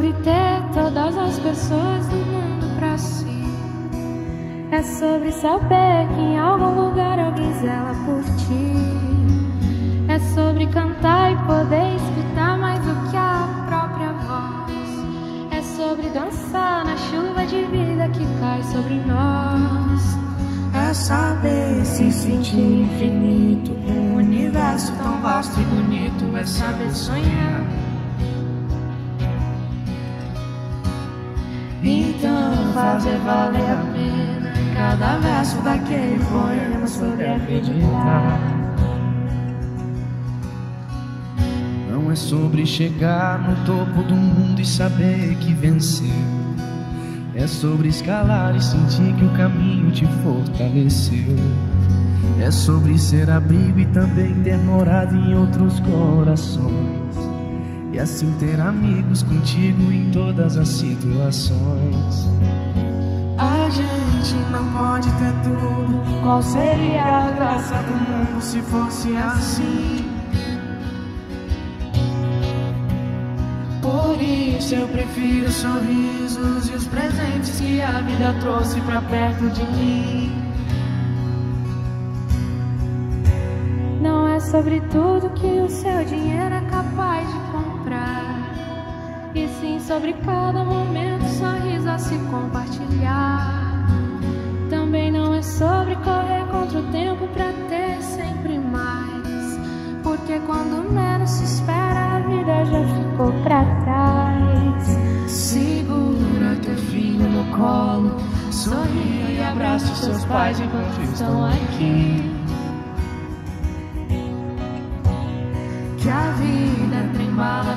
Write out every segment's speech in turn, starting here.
sobre ter todas as pessoas do mundo pra si. É sobre saber que em algum lugar alguém zela por ti. É sobre cantar e poder escutar mais do que a própria voz. É sobre dançar na chuva de vida que cai sobre nós. É saber se sentir infinito, um universo tão vasto e bonito. É saber sonhar. Então fazer valer a pena cada verso daquele poema sobre acreditar. Não é sobre chegar no topo do mundo e saber que venceu. É sobre escalar e sentir que o caminho te fortaleceu. É sobre ser abrigo e também ter morado em outros corações. E assim ter amigos contigo em todas as situações. A gente não pode ter tudo. Qual seria a graça do mundo se fosse assim? Por isso eu prefiro os sorrisos e os presentes que a vida trouxe pra perto de mim. Não é sobre tudo que o seu dinheiro é capaz de comprar, e sim sobre cada momento, sorriso a se compartilhar. Também não é sobre correr contra o tempo pra ter sempre mais, porque quando menos se espera a vida já ficou pra trás. Segura teu filho no colo, sorria e abraça os seus pais enquanto estão aqui. Que a vida, trem bala,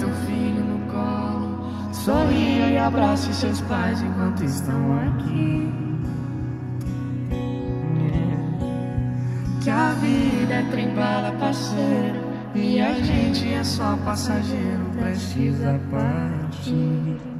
teu filho no colo, sorria e abrace seus pais enquanto estão aqui. Que a vida é trem bala, parceiro, e a gente é só passageiro, precisa partir.